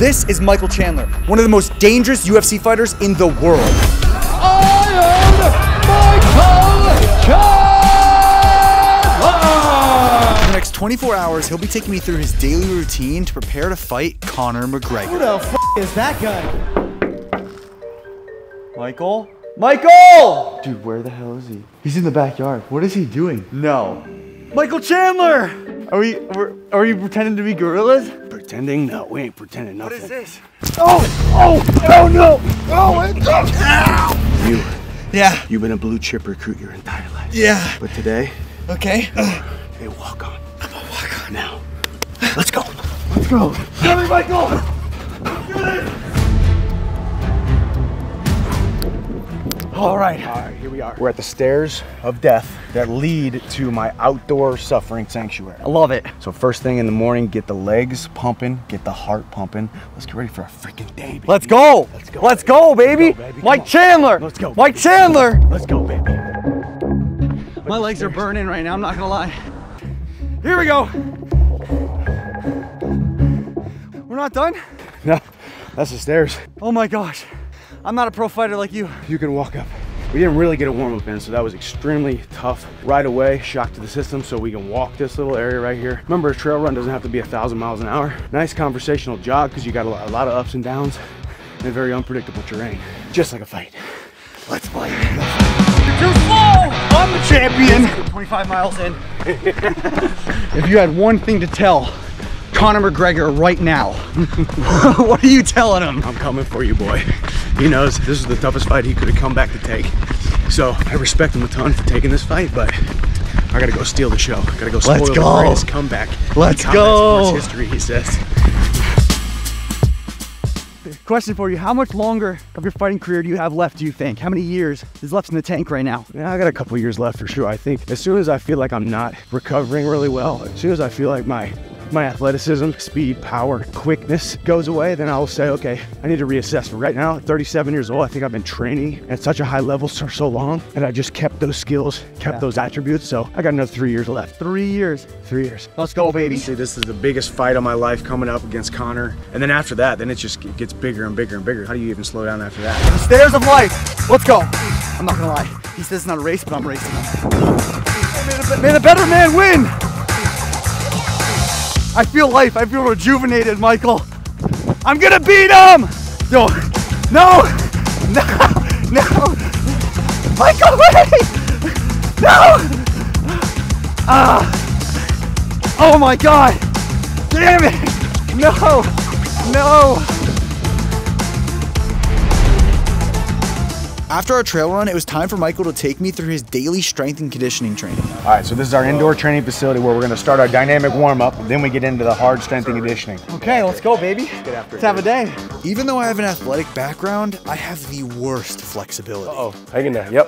This is Michael Chandler, one of the most dangerous UFC fighters in the world. I am Michael Chandler! In the next 24 hours, he'll be taking me through his daily routine to prepare to fight Conor McGregor. Who the f*** is that guy? Michael? Michael! Dude, where the hell is he? He's in the backyard. What is he doing? No. Michael Chandler! Are we pretending to be gorillas? Pretending? No, we ain't pretending nothing. What is this? Oh! Oh! Oh no! Oh! It comes out! You. Yeah. You've been a blue chip recruit your entire life. Yeah. But today. Okay. Hey, walk on. I'm gonna walk on now. Let's go. Let's go. Give me, Michael! Give it! All right. All right. Here we are. We're at the stairs of death that lead to my outdoor suffering sanctuary. I love it. So first thing in the morning, get the legs pumping, get the heart pumping. Let's get ready for a freaking day, baby. Let's go. Let's go. Let's go, baby. Let's go, baby. Mike Chandler. Let's go. Mike Chandler. Let's go, baby. My legs are burning right now. I'm not gonna lie. Here we go. We're not done? No, that's the stairs. Oh my gosh. I'm not a pro fighter like you. You can walk up. We didn't really get a warm-up in, so that was extremely tough. Right away, shock to the system, so we can walk this little area right here. Remember, a trail run doesn't have to be 1,000 miles an hour. Nice conversational jog, because you got a lot of ups and downs and very unpredictable terrain. Just like a fight. Let's play. You're too slow! I'm the champion! 25 miles in. If you had one thing to tell Conor McGregor right now, what are you telling him? I'm coming for you, boy. He knows this is the toughest fight he could have come back to take. So I respect him a ton for taking this fight, but I gotta go steal the show. I gotta go spoil the greatest comeback. Let's go. History, he says. Question for you: how much longer of your fighting career do you have left, do you think? How many years is left in the tank right now? Yeah, I got a couple years left for sure. I think as soon as I feel like I'm not recovering really well, as soon as I feel like my athleticism, speed, power, quickness goes away, then I'll say, okay, I need to reassess. Right now, at 37 years old, I think I've been training at such a high level for so long, and I just kept those skills, kept those attributes, so I got another 3 years left. 3 years. 3 years. Let's go, baby. See, this is the biggest fight of my life coming up against Conor, and then after that, then it gets bigger and bigger and bigger. How do you even slow down after that? The stairs of life. Let's go. I'm not gonna lie. He says it's not a race, but I'm racing. May the better man win. I feel life, I feel rejuvenated, Michael. I'm gonna beat him! Yo, no! Michael, wait! No! Oh my God! Damn it! No! After our trail run, it was time for Michael to take me through his daily strength and conditioning training. All right, so this is our indoor training facility where we're gonna start our dynamic warm-up, then we get into the hard strength and conditioning. Okay, let's go, baby. Let's have a day. Even though I have an athletic background, I have the worst flexibility. Uh-oh, hanging there, yep.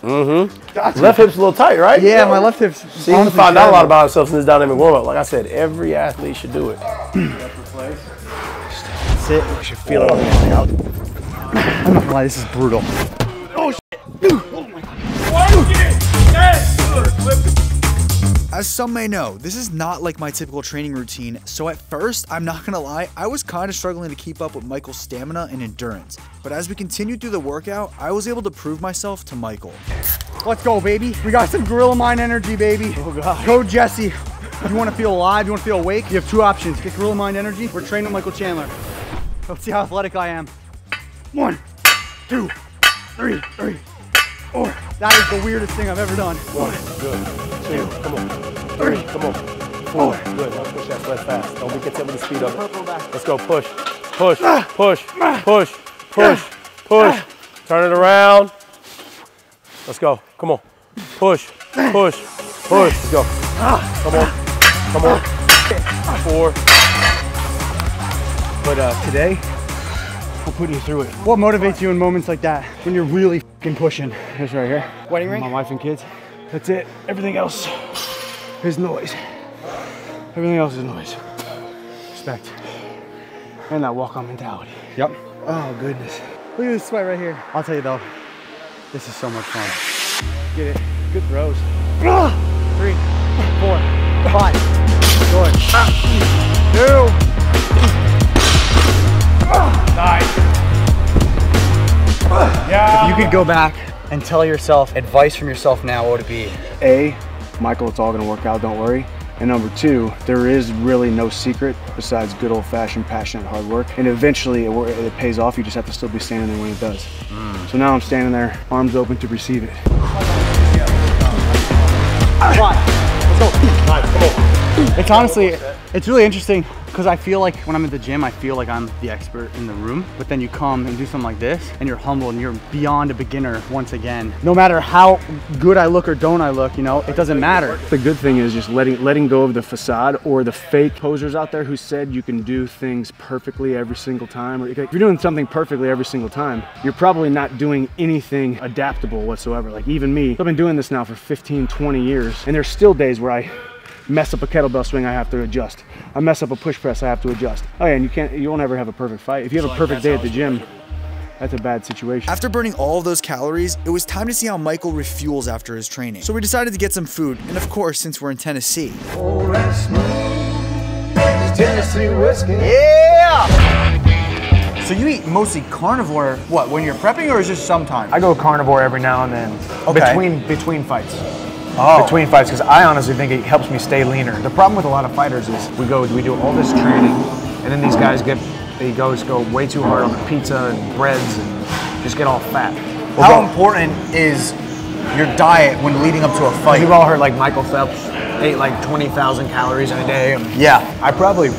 Mm-hmm. Gotcha. Left hip's a little tight, right? Yeah, my left hip's... See, we found out a lot about ourselves in this dynamic warm-up. Like I said, every athlete should do it. That's it. I should feel it on the out. I'm not gonna lie, this is brutal. Oh shit! Oh my God. As some may know, this is not like my typical training routine, so at first, I'm not gonna lie, I was kind of struggling to keep up with Michael's stamina and endurance. But as we continued through the workout, I was able to prove myself to Michael. Let's go, baby. We got some Gorilla Mind Energy, baby. Oh God. Go, Jesse. You wanna feel alive, you wanna feel awake? You have two options. Get Gorilla Mind Energy, or train with Michael Chandler. Let's see how athletic I am. 1, 2, 3, 4. That is the weirdest thing I've ever done. 1, 2, 3, 4. Good, now push that sweat fast. Don't be content with the speed of it. Let's go, push. Turn it around. Let's go, come on. Push. Let's go. Come on. 4. But today, we're putting you through it. What motivates you in moments like that when you're really f***ing pushing? This right here. Wedding ring? My wife and kids. That's it. Everything else is noise. Everything else is noise. Respect. And that walk-on mentality. Yep. Oh, goodness. Look at this sweat right here. I'll tell you though, this is so much fun. Get it. Good throws. 3, 4, 5. Good. 2. could go back and tell yourself advice from yourself now, what would it be? A, Michael, it's all gonna work out, don't worry. And number two, there is really no secret besides good old-fashioned passionate hard work. And eventually it pays off, you just have to still be standing there when it does. So now I'm standing there, arms open to receive it. Come on, let's go. All right, come on. It's honestly, it's really interesting because I feel like when I'm at the gym, I feel like I'm the expert in the room, but then you come and do something like this and you're humble and you're beyond a beginner once again. No matter how good I look or don't I look, you know, it doesn't matter. The good thing is just letting go of the facade or the fake posers out there who said you can do things perfectly every single time. Or if you're doing something perfectly every single time, you're probably not doing anything adaptable whatsoever. Like even me, I've been doing this now for 15, 20 years, and there's still days where I mess up a kettlebell swing, I have to adjust. I mess up a push press, I have to adjust. Oh yeah, and you won't ever have a perfect fight. If you have a perfect day at the gym, that's a bad situation. After burning all of those calories, it was time to see how Michael refuels after his training. So we decided to get some food, and of course, since we're in Tennessee. Oh, that's Tennessee whiskey. Yeah! So you eat mostly carnivore, what, when you're prepping or is this sometimes? I go carnivore every now and then, okay. between fights. Oh. Between fights, because I honestly think it helps me stay leaner. The problem with a lot of fighters is we do all this training, and then these guys go way too hard on the pizza and breads and just get all fat. How important is your diet when leading up to a fight? You've all heard like Michael Phelps ate like 20,000 calories in a day. Yeah. I probably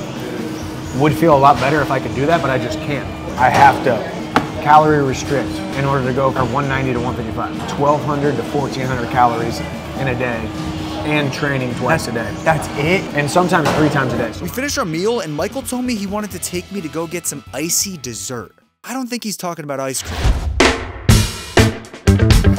would feel a lot better if I could do that, but I just can't. I have to calorie restrict in order to go from 190 to 155. 1,200 to 1,400 calories in a day, and training twice a day. That's it? And sometimes 3 times a day. We finished our meal and Michael told me he wanted to take me to go get some icy dessert. I don't think he's talking about ice cream.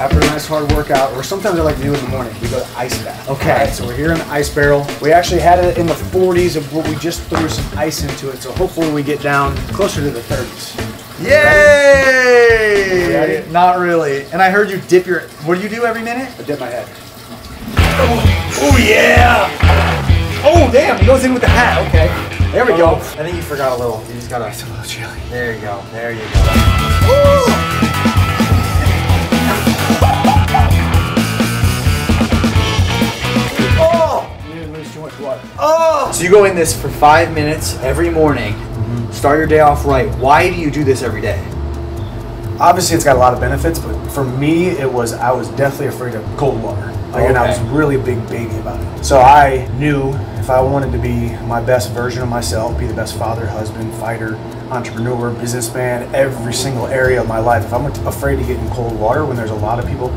After a nice hard workout, or sometimes I like to do it in the morning, we go to ice bath. Okay. Right, so we're here in the ice barrel. We actually had it in the 40s of what we just threw some ice into it, so hopefully we get down closer to the 30s. Yay! Ready? Not really. And I heard you dip your, what do you do every minute? I dip my head. Oh yeah! Oh damn, he goes in with the hat, okay. There we go. I think you forgot a little, you just gotta add a little chili. There you go, there you go. Ooh. Oh! You didn't lose too much water. Oh! So you go in this for 5 minutes every morning. Start your day off right. Why do you do this every day? Obviously, it's got a lot of benefits, but for me, I was deathly afraid of cold water. Like, okay. And I was really big baby about it. So I knew if I wanted to be my best version of myself, be the best father, husband, fighter, entrepreneur, businessman, every single area of my life, if I'm afraid to get in cold water when there's a lot of people,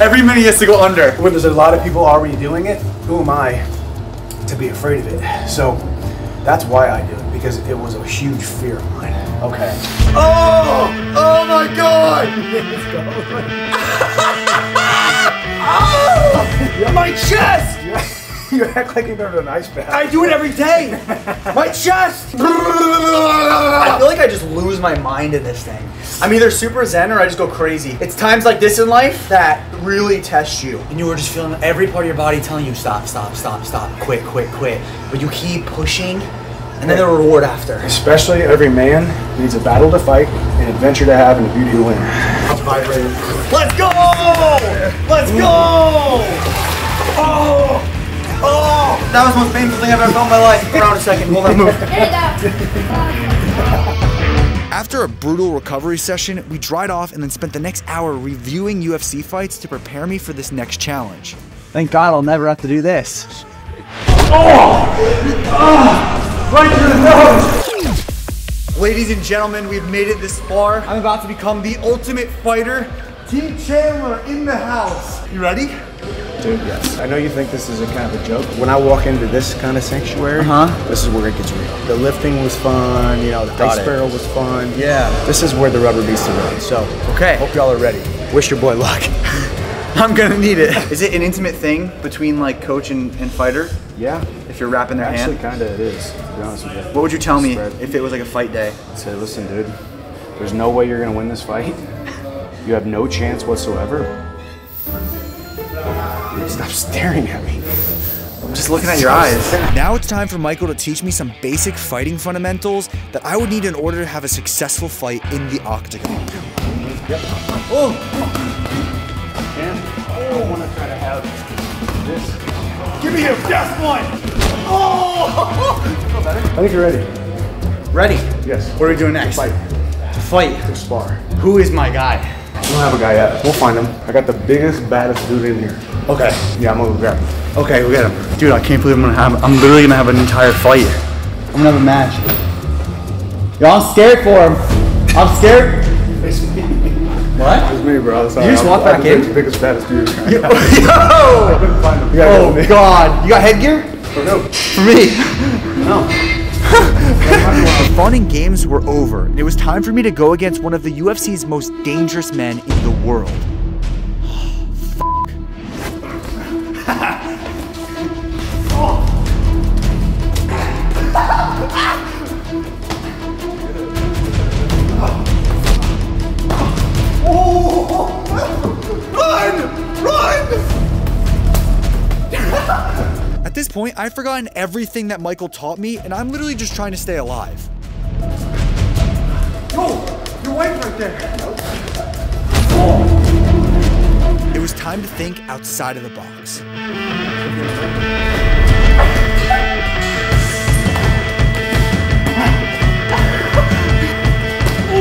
every minute he has to go under. When there's a lot of people already doing it, who am I to be afraid of it? So that's why I do it, because it was a huge fear of mine. Okay. Oh! Oh my God! Oh! My chest! You act like you go to an ice bath. I do it every day! My chest! I feel like I just lose my mind in this thing. I'm either super zen or I just go crazy. It's times like this in life that really test you. And you were just feeling every part of your body telling you, stop, stop, stop, stop, quit, quit, quit. But you keep pushing. And then the reward after. Especially every man needs a battle to fight, an adventure to have, and a beauty to win. Let's vibrate. Let's go! Let's go! Oh! Oh! That was the most painful thing I've ever felt in my life. Around a second, hold on, move. After a brutal recovery session, we dried off and then spent the next hour reviewing UFC fights to prepare me for this next challenge. Thank God I'll never have to do this. Oh! Oh! Right through the nose! Ladies and gentlemen, we've made it this far. I'm about to become the ultimate fighter. Team Chandler in the house. You ready? Dude, yes. I know you think this is a kind of a joke. When I walk into this kind of sanctuary, This is where it gets real. The lifting was fun, you know, the ice barrel was fun. Yeah. This is where the rubber meets the road. So, okay. Hope y'all are ready. Wish your boy luck. I'm gonna need it. Is it an intimate thing between like coach and fighter? Yeah. If you're wrapping their hand? Actually, kinda it is, to be honest with you. What would you tell me if it was like a fight day? I'd say, listen dude, there's no way you're gonna win this fight. You have no chance whatsoever. Stop staring at me. I'm just looking at your eyes. Now it's time for Michael to teach me some basic fighting fundamentals that I would need in order to have a successful fight in the octagon. Yep. Oh! And I want to try to have this. Give me your best one! Oh! Better? I think you're ready. Ready? Yes. What are we doing next? To fight. To fight? To spar. Who is my guy? We don't have a guy yet. We'll find him. I got the biggest, baddest dude in here. Okay. Yeah, I'm gonna go grab him. Okay, we'll get him. Dude, I can't believe I'm literally gonna have an entire fight. I'm gonna have a match. Y'all, I'm scared for him. I'm scared. It's me. What? It's me, bro. Sorry. You just walked back in? The biggest, baddest dude. Yo! I couldn't find him. Oh, God. You got headgear? For who? For me. No. The fun and games were over, and it was time for me to go against one of the UFC's most dangerous men in the world. At this point, I've forgotten everything that Michael taught me, and I'm literally just trying to stay alive. Yo, your wife right there. Oh. It was time to think outside of the box. Oh,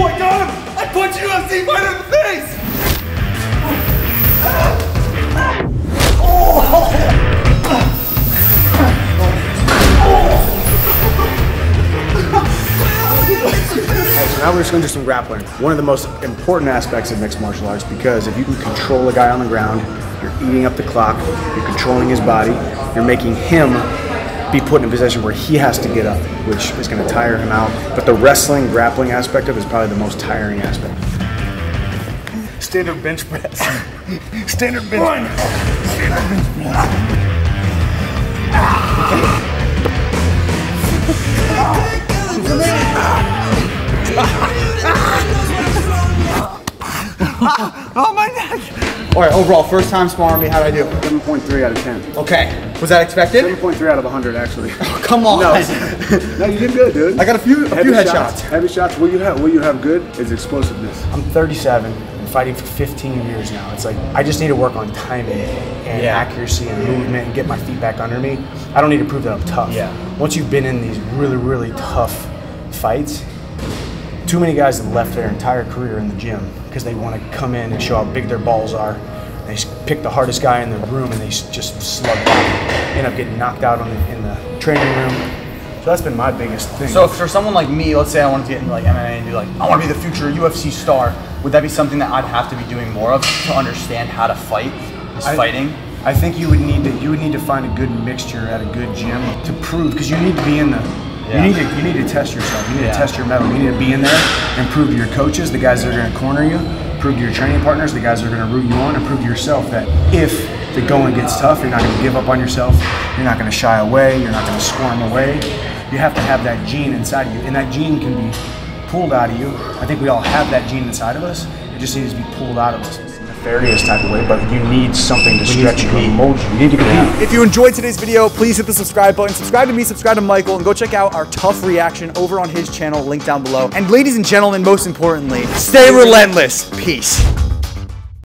I got him! I punched UFC right in the face! Oh! So now we're just going to do some grappling. One of the most important aspects of mixed martial arts, because if you can control a guy on the ground, you're eating up the clock, you're controlling his body, you're making him be put in a position where he has to get up, which is going to tire him out. But the wrestling, grappling aspect of it is probably the most tiring aspect. Standard bench press. Standard bench press. Standard bench press. Oh, my neck! All right, overall, first time sparring me, how'd I do? 7.3 out of 10. Okay, was that expected? 7.3 out of 100, actually. Oh, come on! No, you did good, dude. I got a few headshots. Heavy shots. What you have good is explosiveness. I'm 37. I've been fighting for 15 years now. It's like, I just need to work on timing and accuracy and movement and get my feet back under me. I don't need to prove that I'm tough. Yeah. Once you've been in these really, really tough fights, too many guys have left their entire career in the gym because they want to come in and show how big their balls are. They pick the hardest guy in the room and they just slug it. End up getting knocked out in the training room. So that's been my biggest thing. So for someone like me, let's say I wanted to get into like MMA and be like, I want to be the future UFC star. Would that be something that I'd have to be doing more of to understand how to fight? Fighting? I think you would need to find a good mixture at a good gym to prove, because you need to be in the. Yeah. You need to test yourself. You need to test your mettle. You need to be in there and prove to your coaches, the guys that are going to corner you, prove to your training partners, the guys that are going to root you on, and prove to yourself that if the going gets tough, you're not going to give up on yourself. You're not going to shy away. You're not going to squirm away. You have to have that gene inside of you, and that gene can be pulled out of you. I think we all have that gene inside of us. It just needs to be pulled out of us. Various type of way, but you need something to stretch you, to mold you. You need to compete. If you enjoyed today's video, please hit the subscribe button. Subscribe to me, subscribe to Michael, and go check out our tough reaction over on his channel, link down below. And ladies and gentlemen, most importantly, stay relentless. Peace.